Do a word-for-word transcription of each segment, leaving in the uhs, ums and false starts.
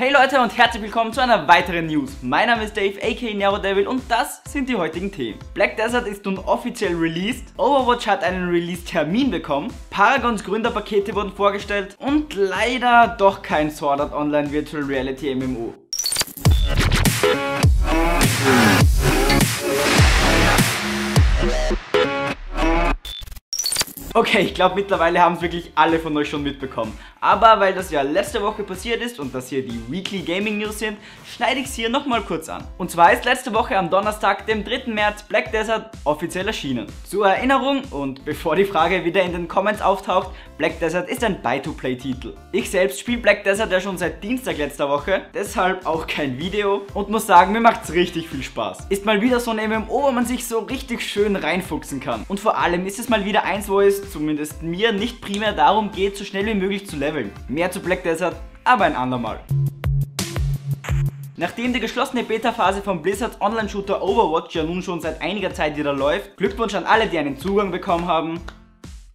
Hey Leute und herzlich willkommen zu einer weiteren News. Mein Name ist Dave aka NeroDevil und das sind die heutigen Themen. Black Desert ist nun offiziell released, Overwatch hat einen Release-Termin bekommen, Paragons Gründerpakete wurden vorgestellt und leider doch kein Sword Art Online Virtual Reality M M O. Okay, ich glaube mittlerweile haben es wirklich alle von euch schon mitbekommen. Aber weil das ja letzte Woche passiert ist und das hier die Weekly Gaming News sind, schneide ich es hier nochmal kurz an. Und zwar ist letzte Woche am Donnerstag, dem dritten März, Black Desert offiziell erschienen. Zur Erinnerung und bevor die Frage wieder in den Comments auftaucht, Black Desert ist ein Buy-to-Play-Titel. Ich selbst spiele Black Desert ja schon seit Dienstag letzter Woche, deshalb auch kein Video und muss sagen, mir macht es richtig viel Spaß. Ist mal wieder so ein M M O, wo man sich so richtig schön reinfuchsen kann. Und vor allem ist es mal wieder eins, wo es zumindest mir nicht primär darum geht, so schnell wie möglich zu leveln. Mehr zu Black Desert, aber ein andermal. Nachdem die geschlossene Beta-Phase von Blizzards Online-Shooter Overwatch ja nun schon seit einiger Zeit wieder läuft, Glückwunsch an alle, die einen Zugang bekommen haben.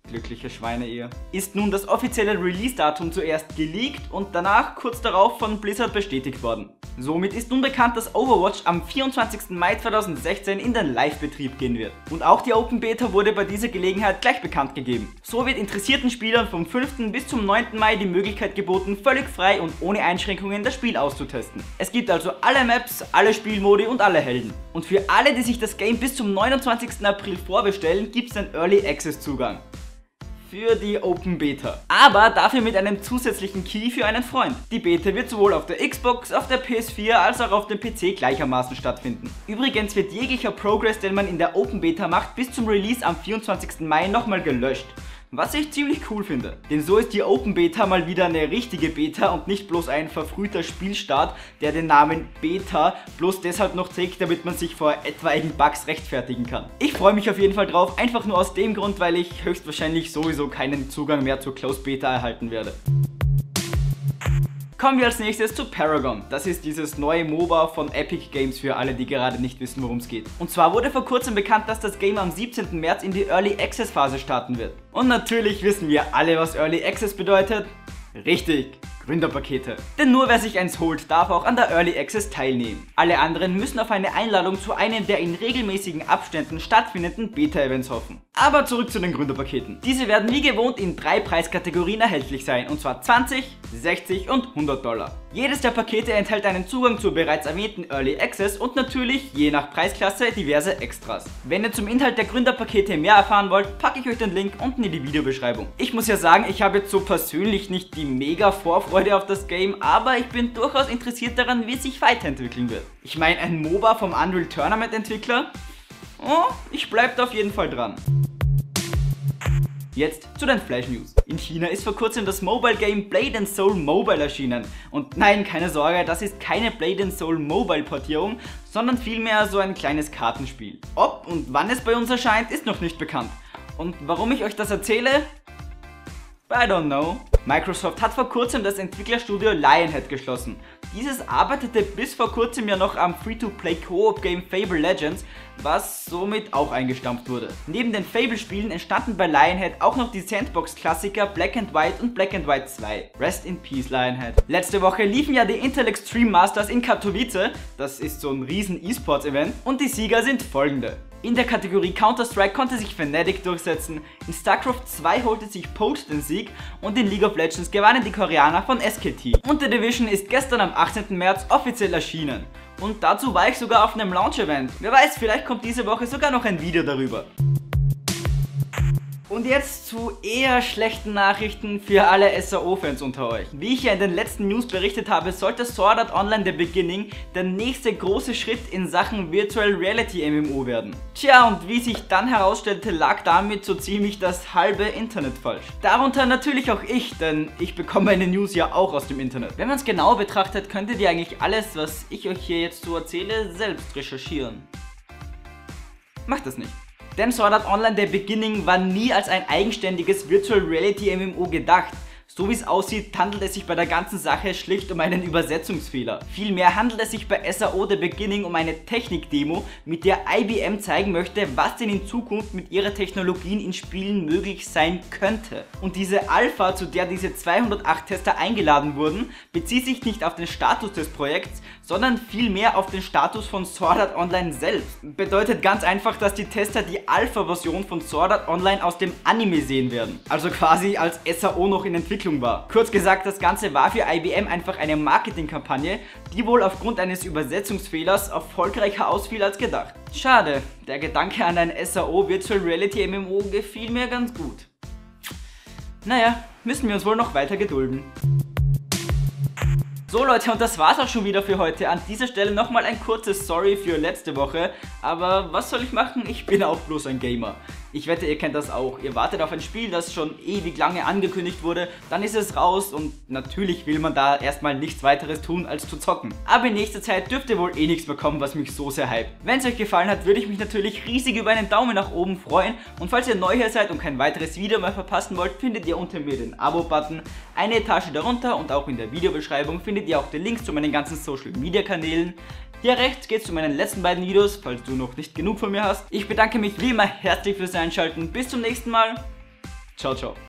Glückliche Schweine ihr. Ist nun das offizielle Release-Datum zuerst geleakt und danach kurz darauf von Blizzard bestätigt worden. Somit ist nun bekannt, dass Overwatch am vierundzwanzigsten Mai zweitausendsechzehn in den Live-Betrieb gehen wird. Und auch die Open Beta wurde bei dieser Gelegenheit gleich bekannt gegeben. So wird interessierten Spielern vom fünften bis zum neunten Mai die Möglichkeit geboten, völlig frei und ohne Einschränkungen das Spiel auszutesten. Es gibt also alle Maps, alle Spielmodi und alle Helden. Und für alle, die sich das Game bis zum neunundzwanzigsten April vorbestellen, gibt es einen Early Access Zugang. Für die Open Beta. Aber dafür mit einem zusätzlichen Key für einen Freund. Die Beta wird sowohl auf der Xbox, auf der P S vier als auch auf dem P C gleichermaßen stattfinden. Übrigens wird jeglicher Progress, den man in der Open Beta macht, bis zum Release am vierundzwanzigsten Mai nochmal gelöscht. Was ich ziemlich cool finde. Denn so ist die Open Beta mal wieder eine richtige Beta und nicht bloß ein verfrühter Spielstart, der den Namen Beta bloß deshalb noch trägt, damit man sich vor etwaigen Bugs rechtfertigen kann. Ich freue mich auf jeden Fall drauf, einfach nur aus dem Grund, weil ich höchstwahrscheinlich sowieso keinen Zugang mehr zur Closed Beta erhalten werde. Kommen wir als nächstes zu Paragon. Das ist dieses neue MOBA von Epic Games für alle, die gerade nicht wissen, worum es geht. Und zwar wurde vor kurzem bekannt, dass das Game am siebzehnten März in die Early Access Phase starten wird. Und natürlich wissen wir alle, was Early Access bedeutet. Richtig, Gründerpakete. Denn nur wer sich eins holt, darf auch an der Early Access teilnehmen. Alle anderen müssen auf eine Einladung zu einem der in regelmäßigen Abständen stattfindenden Beta-Events hoffen. Aber zurück zu den Gründerpaketen. Diese werden wie gewohnt in drei Preiskategorien erhältlich sein, und zwar zwanzig, sechzig und hundert Dollar. Jedes der Pakete enthält einen Zugang zur bereits erwähnten Early Access und natürlich, je nach Preisklasse, diverse Extras. Wenn ihr zum Inhalt der Gründerpakete mehr erfahren wollt, packe ich euch den Link unten in die Videobeschreibung. Ich muss ja sagen, ich habe jetzt so persönlich nicht die mega Vorfreude auf das Game, aber ich bin durchaus interessiert daran, wie es sich weiterentwickeln wird. Ich meine, ein MOBA vom Unreal Tournament Entwickler? Oh, ich bleib da auf jeden Fall dran. Jetzt zu den Flash News. In China ist vor kurzem das Mobile Game Blade and Soul Mobile erschienen. Und nein, keine Sorge, das ist keine Blade and Soul Mobile Portierung, sondern vielmehr so ein kleines Kartenspiel. Ob und wann es bei uns erscheint, ist noch nicht bekannt. Und warum ich euch das erzähle? I don't know. Microsoft hat vor kurzem das Entwicklerstudio Lionhead geschlossen. Dieses arbeitete bis vor kurzem ja noch am Free-to-Play-Koop-Game Fable Legends, was somit auch eingestampft wurde. Neben den Fable-Spielen entstanden bei Lionhead auch noch die Sandbox-Klassiker Black and White und Black and White zwei. Rest in Peace, Lionhead. Letzte Woche liefen ja die Intel Extreme Masters in Katowice, das ist so ein riesen E-Sports-Event, und die Sieger sind folgende. In der Kategorie Counter-Strike konnte sich Fnatic durchsetzen, in StarCraft zwei holte sich Post den Sieg und in League of Legends gewannen die Koreaner von S K T. Und The Division ist gestern am achtzehnten März offiziell erschienen. Und dazu war ich sogar auf einem Launch-Event. Wer weiß, vielleicht kommt diese Woche sogar noch ein Video darüber. Und jetzt zu eher schlechten Nachrichten für alle S A O-Fans unter euch. Wie ich ja in den letzten News berichtet habe, sollte Sword Art Online The Beginning der nächste große Schritt in Sachen Virtual Reality M M O werden. Tja, und wie sich dann herausstellte, lag damit so ziemlich das halbe Internet falsch. Darunter natürlich auch ich, denn ich bekomme meine News ja auch aus dem Internet. Wenn man es genau betrachtet, könntet ihr eigentlich alles, was ich euch hier jetzt so erzähle, selbst recherchieren. Macht das nicht. Denn Sword Art Online The Beginning war nie als ein eigenständiges Virtual Reality M M O gedacht, So wie es aussieht, handelt es sich bei der ganzen Sache schlicht um einen Übersetzungsfehler. Vielmehr handelt es sich bei S A O The Beginning um eine Technik-Demo, mit der I B M zeigen möchte, was denn in Zukunft mit ihrer Technologien in Spielen möglich sein könnte. Und diese Alpha, zu der diese zweihundertacht Tester eingeladen wurden, bezieht sich nicht auf den Status des Projekts, sondern vielmehr auf den Status von Sword Art Online selbst. Bedeutet ganz einfach, dass die Tester die Alpha-Version von Sword Art Online aus dem Anime sehen werden. Also quasi als S A O noch in Entwicklung war. Kurz gesagt, das Ganze war für I B M einfach eine Marketingkampagne, die wohl aufgrund eines Übersetzungsfehlers erfolgreicher ausfiel als gedacht. Schade, der Gedanke an ein S A O Virtual Reality M M O gefiel mir ganz gut. Naja, müssen wir uns wohl noch weiter gedulden. So Leute, und das war's auch schon wieder für heute. An dieser Stelle nochmal ein kurzes Sorry für letzte Woche, aber was soll ich machen? Ich bin auch bloß ein Gamer. Ich wette, ihr kennt das auch. Ihr wartet auf ein Spiel, das schon ewig lange angekündigt wurde, dann ist es raus und natürlich will man da erstmal nichts weiteres tun als zu zocken. Aber in nächster Zeit dürft ihr wohl eh nichts bekommen, was mich so sehr hypt. Wenn es euch gefallen hat, würde ich mich natürlich riesig über einen Daumen nach oben freuen und falls ihr neu hier seid und kein weiteres Video mehr verpassen wollt, findet ihr unter mir den Abo-Button, eine Etage darunter und auch in der Videobeschreibung findet ihr ihr auch den Link zu meinen ganzen Social Media Kanälen. Hier rechts geht's zu meinen letzten beiden Videos, falls du noch nicht genug von mir hast. Ich bedanke mich wie immer herzlich fürs Einschalten. Bis zum nächsten Mal. Ciao, ciao.